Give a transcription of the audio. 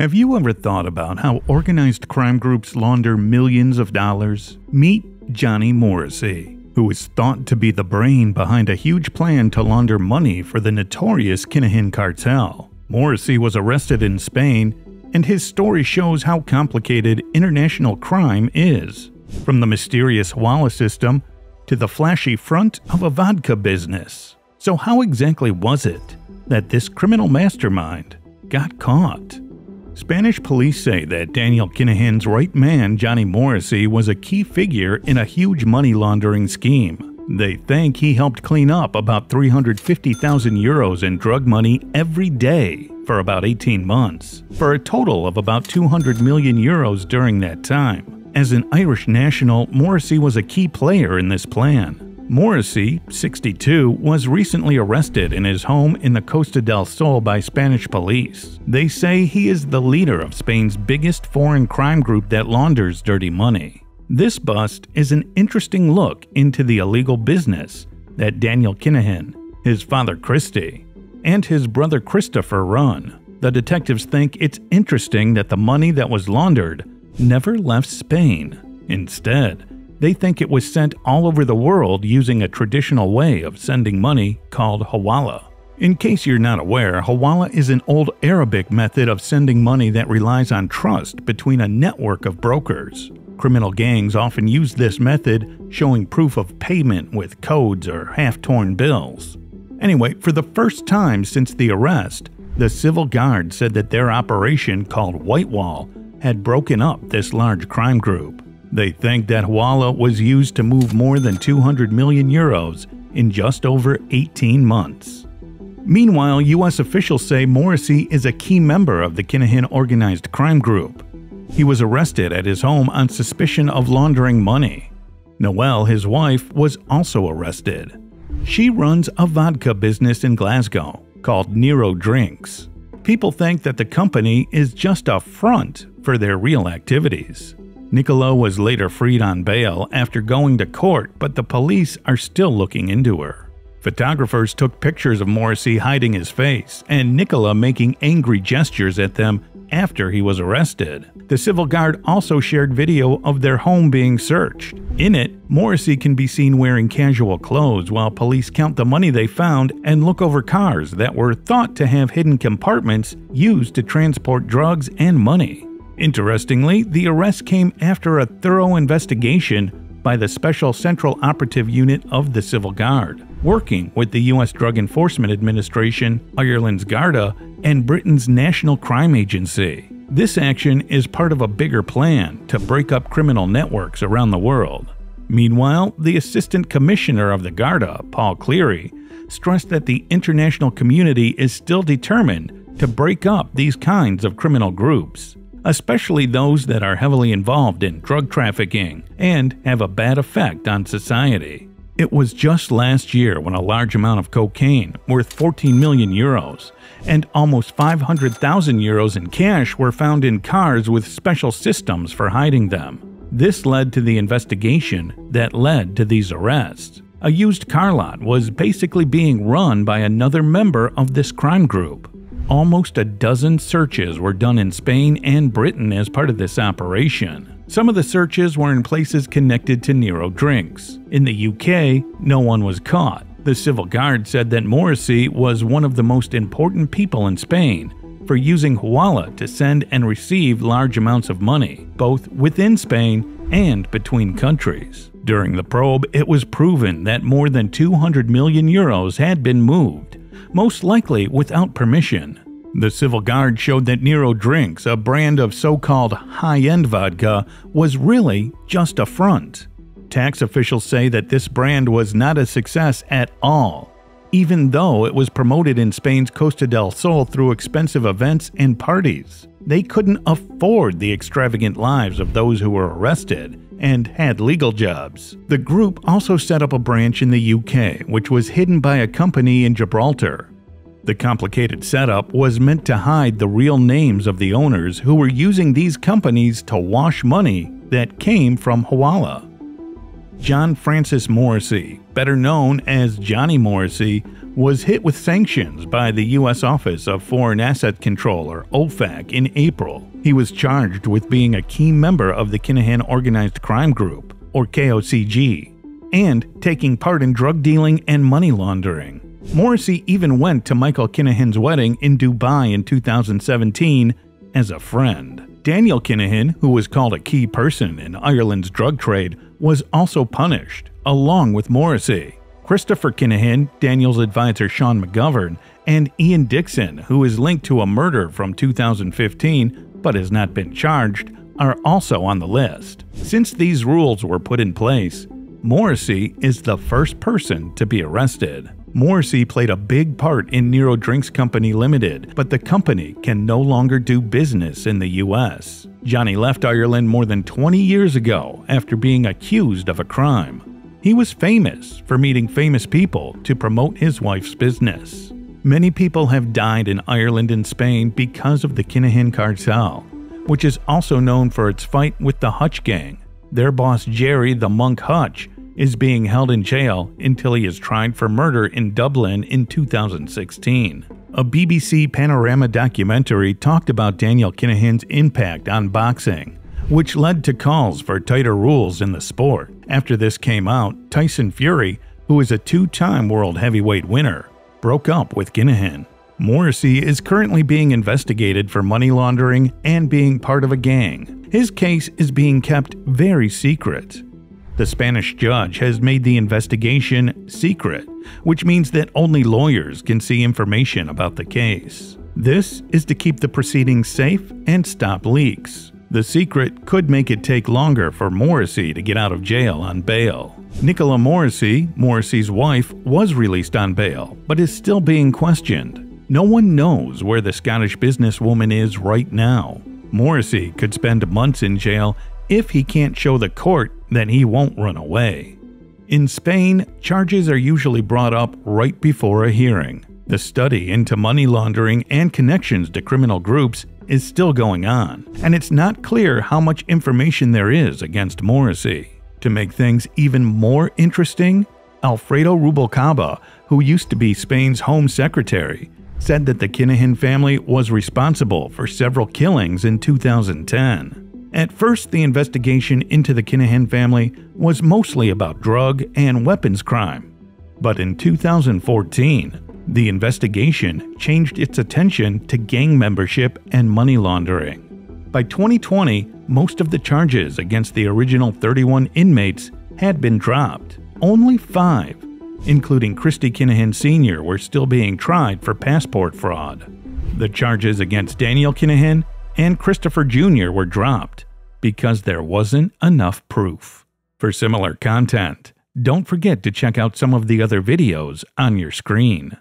Have you ever thought about how organized crime groups launder millions of dollars? Meet Johnny Morrissey, who is thought to be the brain behind a huge plan to launder money for the notorious Kinahan cartel. Morrissey was arrested in Spain, and his story shows how complicated international crime is, from the mysterious Hawala system to the flashy front of a vodka business. So how exactly was it that this criminal mastermind got caught? Spanish police say that Daniel Kinahan's right man, Johnny Morrissey, was a key figure in a huge money laundering scheme. They think he helped clean up about 350,000 euros in drug money every day for about 18 months, for a total of about 200 million euros during that time. As an Irish national, Morrissey was a key player in this plan. Morrissey, 62, was recently arrested in his home in the Costa del Sol by Spanish police. They say he is the leader of Spain's biggest foreign crime group that launders dirty money. This bust is an interesting look into the illegal business that Daniel Kinahan, his father Christy, and his brother Christopher run. The detectives think it's interesting that the money that was laundered never left Spain. Instead, they think it was sent all over the world using a traditional way of sending money called Hawala. In case you're not aware, Hawala is an old Arabic method of sending money that relies on trust between a network of brokers. Criminal gangs often use this method, showing proof of payment with codes or half-torn bills. Anyway, for the first time since the arrest, the Civil Guard said that their operation, called Whitewall, had broken up this large crime group. They think that Hawala was used to move more than 200 million euros in just over 18 months. Meanwhile, U.S. officials say Morrissey is a key member of the Kinahan organized crime group. He was arrested at his home on suspicion of laundering money. Noelle, his wife, was also arrested. She runs a vodka business in Glasgow called Nero Drinks. People think that the company is just a front for their real activities. Nicola was later freed on bail after going to court, but the police are still looking into her. Photographers took pictures of Morrissey hiding his face and Nicola making angry gestures at them after he was arrested. The Civil Guard also shared video of their home being searched. In it, Morrissey can be seen wearing casual clothes while police count the money they found and look over cars that were thought to have hidden compartments used to transport drugs and money. Interestingly, the arrest came after a thorough investigation by the Special Central Operative Unit of the Civil Guard, working with the U.S. Drug Enforcement Administration, Ireland's Garda, and Britain's National Crime Agency. This action is part of a bigger plan to break up criminal networks around the world. Meanwhile, the Assistant Commissioner of the Garda, Paul Cleary, stressed that the international community is still determined to break up these kinds of criminal groups, especially those that are heavily involved in drug trafficking and have a bad effect on society. It was just last year when a large amount of cocaine worth 14 million euros and almost 500,000 euros in cash were found in cars with special systems for hiding them. This led to the investigation that led to these arrests. A used car lot was basically being run by another member of this crime group. Almost a dozen searches were done in Spain and Britain as part of this operation. Some of the searches were in places connected to Nero Drinks. In the UK, no one was caught. The Civil Guard said that Morrissey was one of the most important people in Spain for using Hawala to send and receive large amounts of money, both within Spain and between countries. During the probe, it was proven that more than 200 million euros had been moved, most likely without permission. The Civil Guard showed that Nero Drinks, a brand of so-called high-end vodka, was really just a front. Tax officials say that this brand was not a success at all, even though it was promoted in Spain's Costa del Sol through expensive events and parties. They couldn't afford the extravagant lives of those who were arrested and had legal jobs. The group also set up a branch in the UK, which was hidden by a company in Gibraltar. The complicated setup was meant to hide the real names of the owners who were using these companies to wash money that came from Hawala. John Francis Morrissey, better known as Johnny Morrissey, was hit with sanctions by the U.S. Office of Foreign Asset Control, or OFAC, in April. He was charged with being a key member of the Kinahan Organized Crime Group, or KOCG, and taking part in drug dealing and money laundering. Morrissey even went to Michael Kinahan's wedding in Dubai in 2017 as a friend. Daniel Kinahan, who was called a key person in Ireland's drug trade, was also punished, along with Morrissey. Christopher Kinahan, Daniel's advisor Sean McGovern, and Ian Dixon, who is linked to a murder from 2015 but has not been charged, are also on the list. Since these rules were put in place, Morrissey is the first person to be arrested. Morrissey played a big part in Nero Drinks Company Limited, but the company can no longer do business in the U.S. Johnny left Ireland more than 20 years ago after being accused of a crime. He was famous for meeting famous people to promote his wife's business. Many people have died in Ireland and Spain because of the Kinahan cartel, which is also known for its fight with the Hutch gang. Their boss Jerry the Monk Hutch is being held in jail until he is tried for murder in Dublin in 2016. A BBC Panorama documentary talked about Daniel Kinahan's impact on boxing, which led to calls for tighter rules in the sport. After this came out, Tyson Fury, who is a two-time world heavyweight winner, broke up with Kinahan. Morrissey is currently being investigated for money laundering and being part of a gang. His case is being kept very secret. The Spanish judge has made the investigation secret, which means that only lawyers can see information about the case. This is to keep the proceedings safe and stop leaks. The secret could make it take longer for Morrissey to get out of jail on bail. Nicola Morrissey, Morrissey's wife, was released on bail, but is still being questioned. No one knows where the Scottish businesswoman is right now. Morrissey could spend months in jail if he can't show the court that he won't run away. In Spain, charges are usually brought up right before a hearing. The study into money laundering and connections to criminal groups is still going on, and it's not clear how much information there is against Morrissey. To make things even more interesting, Alfredo Rubalcaba, who used to be Spain's Home Secretary, said that the Kinahan family was responsible for several killings in 2010. At first, the investigation into the Kinahan family was mostly about drug and weapons crime. But in 2014, the investigation changed its attention to gang membership and money laundering. By 2020, most of the charges against the original 31 inmates had been dropped. Only 5, including Christy Kinahan Sr., were still being tried for passport fraud. The charges against Daniel Kinahan and Christopher Jr. were dropped because there wasn't enough proof. For similar content, don't forget to check out some of the other videos on your screen.